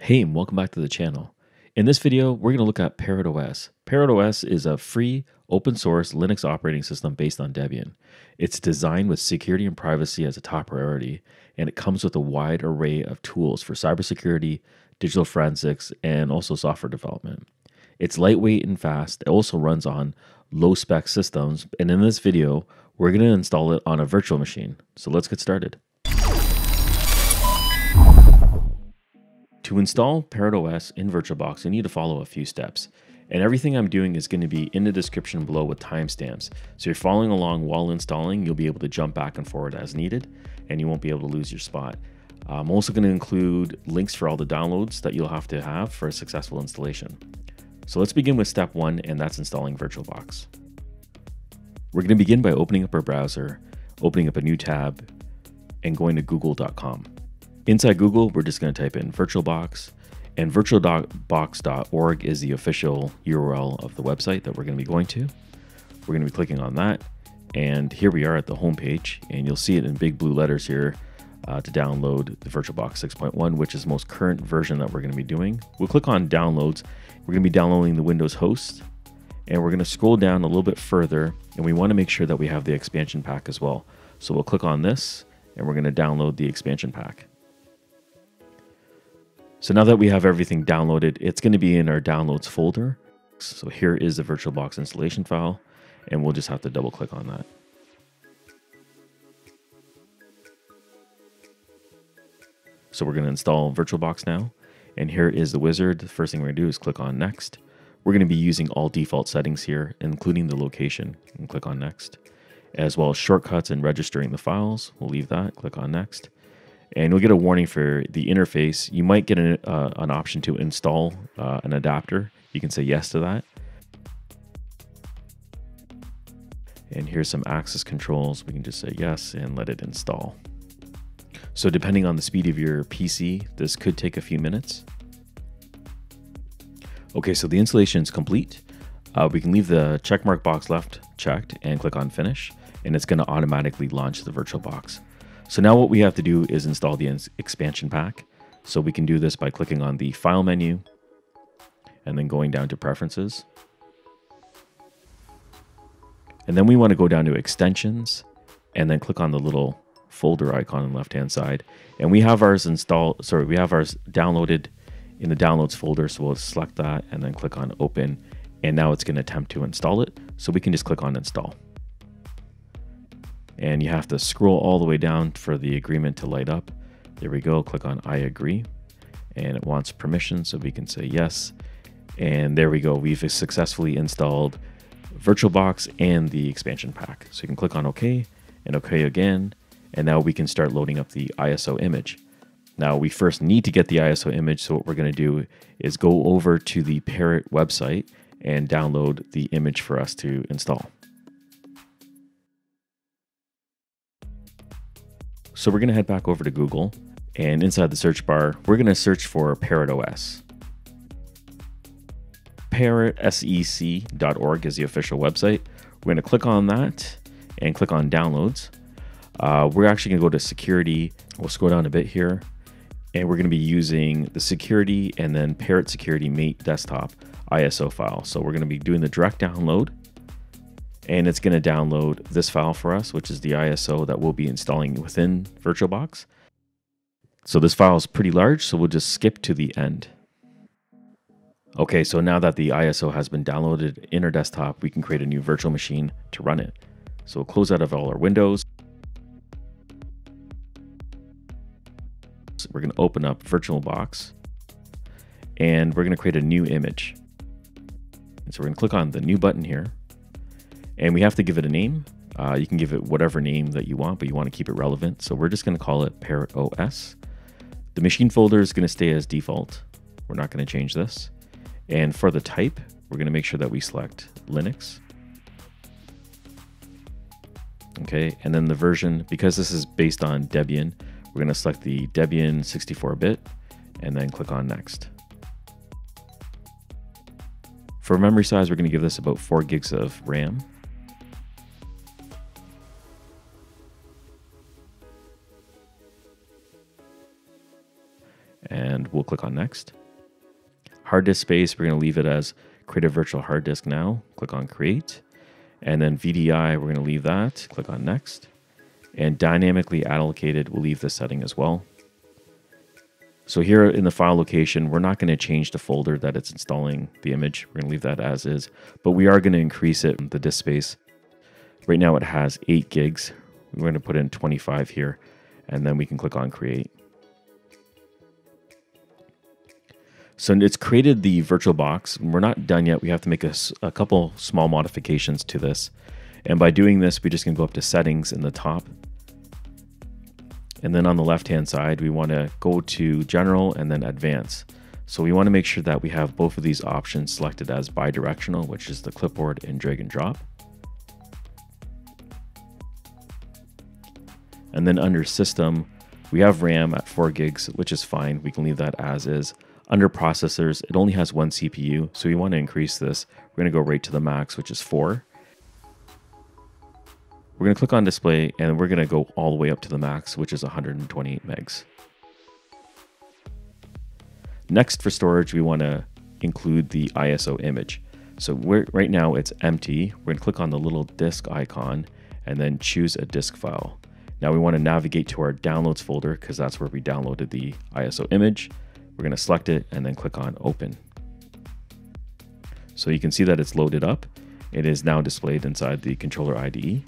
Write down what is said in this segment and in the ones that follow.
Hey, and welcome back to the channel. In this video, we're going to look at Parrot OS. Parrot OS is a free, open source Linux operating system based on Debian. It's designed with security and privacy as a top priority, and it comes with a wide array of tools for cybersecurity, digital forensics, and also software development. It's lightweight and fast. It also runs on low-spec systems, and in this video, we're going to install it on a virtual machine. So let's get started. To install Parrot OS in VirtualBox, you need to follow a few steps. And everything I'm doing is going to be in the description below with timestamps. So you're following along while installing, you'll be able to jump back and forward as needed, and you won't be able to lose your spot. I'm also going to include links for all the downloads that you'll have to have for a successful installation. So let's begin with step one, and that's installing VirtualBox. We're going to begin by opening up our browser, opening up a new tab, and going to google.com. Inside Google, we're just going to type in VirtualBox, and virtualbox.org is the official URL of the website that we're going to be going to. We're going to be clicking on that, and here we are at the homepage, and you'll see it in big blue letters here to download the VirtualBox 6.1, which is the most current version that we're going to be doing. We'll click on Downloads. We're going to be downloading the Windows host, and we're going to scroll down a little bit further, and we want to make sure that we have the expansion pack as well. So we'll click on this, and we're going to download the expansion pack. So now that we have everything downloaded, it's going to be in our downloads folder. So here is the VirtualBox installation file, and we'll just have to double click on that. So we're going to install VirtualBox now, and here is the wizard. The first thing we're going to do is click on Next. We're going to be using all default settings here, including the location, and click on Next, as well as shortcuts and registering the files. We'll leave that, click on Next. And you'll get a warning for the interface. You might get an option to install an adapter. You can say yes to that. And here's some access controls. We can just say yes and let it install. So depending on the speed of your PC, this could take a few minutes. Okay, so the installation is complete. We can leave the checkmark box left checked and click on Finish, and it's going to automatically launch the VirtualBox. So now what we have to do is install the expansion pack. So we can do this by clicking on the File menu and then going down to Preferences. And then we want to go down to Extensions and then click on the little folder icon on the left-hand side. And we have ours downloaded in the Downloads folder. So we'll select that and then click on Open. And now it's going to attempt to install it. So we can just click on Install. And you have to scroll all the way down for the agreement to light up. There we go, click on I agree. And it wants permission, so we can say yes. And there we go, we've successfully installed VirtualBox and the expansion pack. So you can click on OK and OK again. And now we can start loading up the ISO image. Now we first need to get the ISO image. So what we're gonna do is go over to the Parrot website and download the image for us to install. So we're going to head back over to Google, and inside the search bar, we're going to search for Parrot OS. Parrotsec.org is the official website. We're going to click on that and click on Downloads. We're actually going to go to Security. We'll scroll down a bit here, and we're going to be using the security and then Parrot Security Mate Desktop ISO file. So we're going to be doing the direct download. And it's going to download this file for us, which is the ISO that we'll be installing within VirtualBox. So this file is pretty large, so we'll just skip to the end. Okay, so now that the ISO has been downloaded in our desktop, we can create a new virtual machine to run it. So we'll close out of all our windows. So we're going to open up VirtualBox, and we're going to create a new image. And so we're going to click on the New button here. And we have to give it a name. You can give it whatever name that you want, but you want to keep it relevant. So we're just going to call it Parrot OS. The machine folder is going to stay as default. We're not going to change this. And for the type, we're going to make sure that we select Linux. Okay, and then the version, because this is based on Debian, we're going to select the Debian 64-bit and then click on Next. For memory size, we're going to give this about 4 gigs of RAM. we'll click on next. Hard disk space, we're going to leave it as create a virtual hard disk now. Click on create. And then VDI, we're going to leave that. Click on next. And dynamically allocated, we'll leave this setting as well. So here in the file location, we're not going to change the folder that it's installing the image. We're going to leave that as is, but we are going to increase it, the disk space. Right now it has 8 gigs. We're going to put in 25 here, and then we can click on create. So it's created the VirtualBox. We're not done yet. We have to make a couple small modifications to this. And by doing this, we just can go up to settings in the top. And then on the left-hand side, we want to go to general and then advanced. So we want to make sure that we have both of these options selected as bidirectional, which is the clipboard and drag and drop. And then under system, we have RAM at 4 gigs, which is fine. We can leave that as is. Under processors, it only has 1 CPU. So we want to increase this. We're going to go right to the max, which is 4. We're going to click on display, and we're going to go all the way up to the max, which is 128 megs. Next, for storage, we want to include the ISO image. So right now it's empty. We're going to click on the little disk icon and then choose a disk file. Now we want to navigate to our downloads folder because that's where we downloaded the ISO image. We're going to select it and then click on open. So you can see that it's loaded up. It is now displayed inside the controller IDE.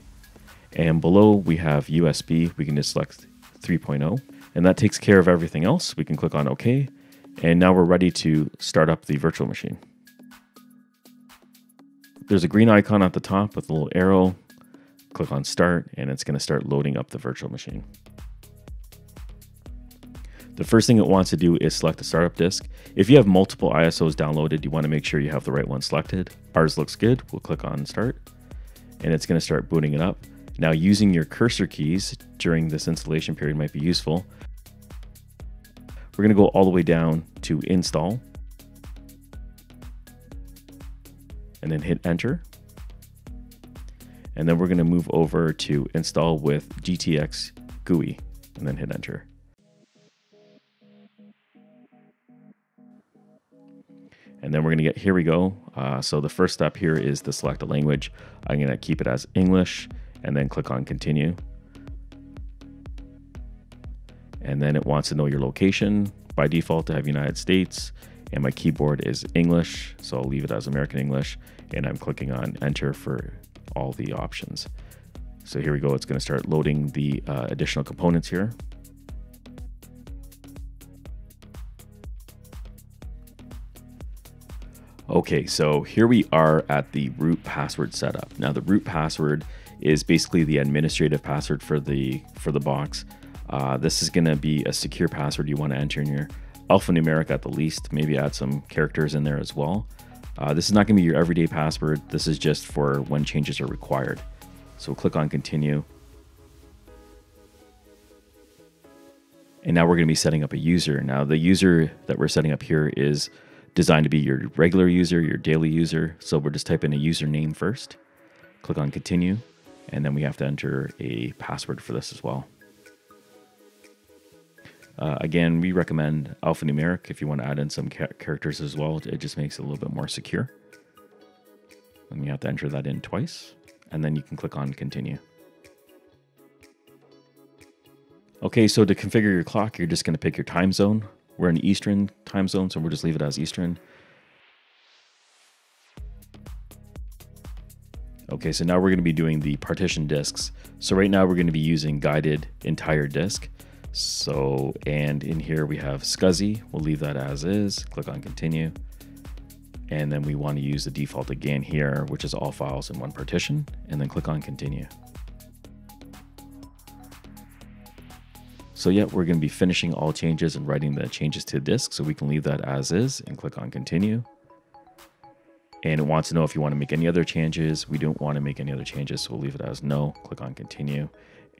And below we have USB. We can just select 3.0, and that takes care of everything else. We can click on OK. And now we're ready to start up the virtual machine. There's a green icon at the top with a little arrow. Click on start, and it's going to start loading up the virtual machine. The first thing it wants to do is select the startup disk. If you have multiple ISOs downloaded, you want to make sure you have the right one selected. Ours looks good. We'll click on start, and it's going to start booting it up. Now, using your cursor keys during this installation period might be useful. We're going to go all the way down to install and then hit enter. And then we're going to move over to install with GTX GUI and then hit enter. And then we're going to get, here we go. So the first step here is to select a language. I'm going to keep it as English, and then click on continue. And then it wants to know your location. By default, I have United States, and my keyboard is English, so I'll leave it as American English, and I'm clicking on enter for all the options. So here we go, it's gonna start loading the additional components here. Okay, so here we are at the root password setup. Now the root password is basically the administrative password for the box. This is gonna be a secure password you wanna enter in your alphanumeric at the least, maybe add some characters in there as well. This is not gonna be your everyday password. This is just for when changes are required. So click on continue. And now we're gonna be setting up a user. Now the user that we're setting up here is designed to be your regular user, your daily user. So we're just typing a username first. Click on continue. And then we have to enter a password for this as well. Again, we recommend alphanumeric if you want to add in some characters as well. It just makes it a little bit more secure. And you have to enter that in twice, and then you can click on continue. Okay, so to configure your clock, you're just going to pick your time zone. We're in Eastern time zone, so we'll just leave it as Eastern. Okay, so now we're going to be doing the partition disks. So right now we're going to be using guided entire disk. So, and in here we have SCSI. We'll leave that as is. Click on continue. And then we want to use the default again here, which is all files in one partition, and then click on continue. So yeah, we're going to be finishing all changes and writing the changes to disk. So we can leave that as is and click on continue. And it wants to know if you want to make any other changes. We don't want to make any other changes, so we'll leave it as no. Click on continue.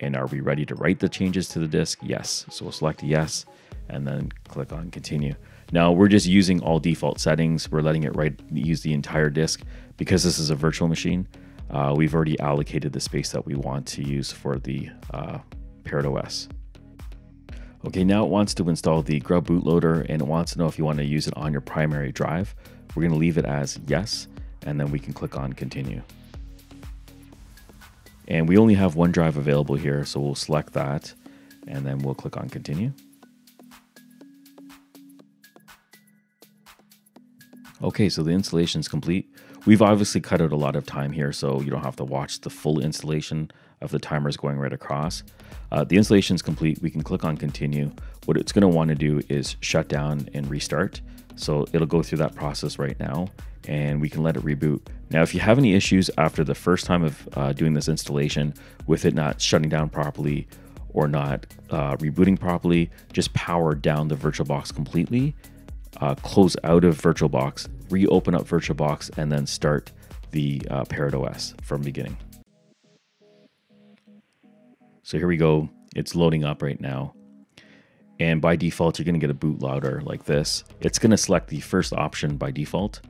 And are we ready to write the changes to the disk? Yes. So we'll select yes, and then click on continue. Now we're just using all default settings. We're letting it use the entire disk because this is a virtual machine. We've already allocated the space that we want to use for the Parrot OS. Okay, now it wants to install the Grub bootloader and it wants to know if you want to use it on your primary drive. We're going to leave it as yes, and then we can click on continue. And we only have one drive available here, so we'll select that and then we'll click on continue. Okay, so the installation is complete. We've obviously cut out a lot of time here, so you don't have to watch the full installation of the timers going right across. The installation is complete. We can click on continue. What it's going to want to do is shut down and restart. So it'll go through that process right now and we can let it reboot. Now, if you have any issues after the first time of doing this installation with it not shutting down properly or not rebooting properly, just power down the VirtualBox completely, close out of VirtualBox, reopen up VirtualBox, and then start the Parrot OS from beginning. So here we go. It's loading up right now. And by default, you're going to get a bootloader like this. It's going to select the first option by default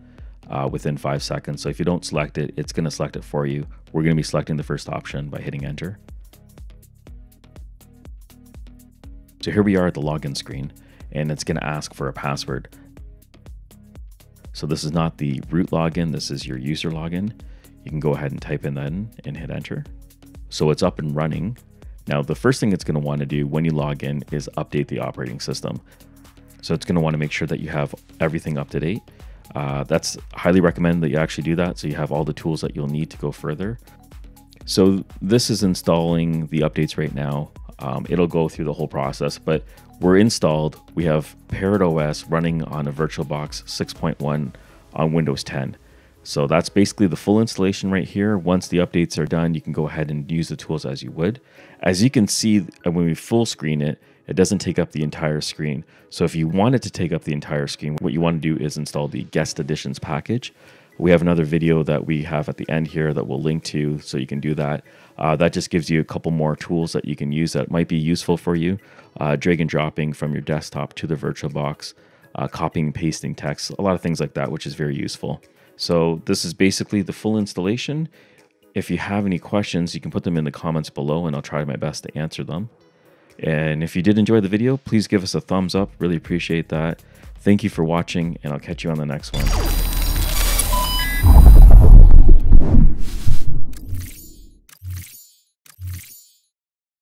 within 5 seconds. So if you don't select it, it's going to select it for you. We're going to be selecting the first option by hitting enter. So here we are at the login screen, and it's going to ask for a password. So this is not the root login. This is your user login. You can go ahead and type in that and hit enter. So it's up and running. Now, the first thing it's going to want to do when you log in is update the operating system. So it's going to want to make sure that you have everything up to date. That's highly recommended that you actually do that, so you have all the tools that you'll need to go further. So this is installing the updates right now. It'll go through the whole process, but we're installed. We have Parrot OS running on a VirtualBox 6.1 on Windows 10. So that's basically the full installation right here. Once the updates are done, you can go ahead and use the tools as you would. As you can see, when we full screen it, it doesn't take up the entire screen. So if you want it to take up the entire screen, what you want to do is install the guest editions package. We have another video that we have at the end here that we'll link to, so you can do that. That just gives you a couple more tools that you can use that might be useful for you. Drag and dropping from your desktop to the VirtualBox, copying and pasting text, a lot of things like that, which is very useful. So this is basically the full installation. If you have any questions, you can put them in the comments below and I'll try my best to answer them. And if you did enjoy the video, please give us a thumbs up. Really appreciate that. Thank you for watching, and I'll catch you on the next one.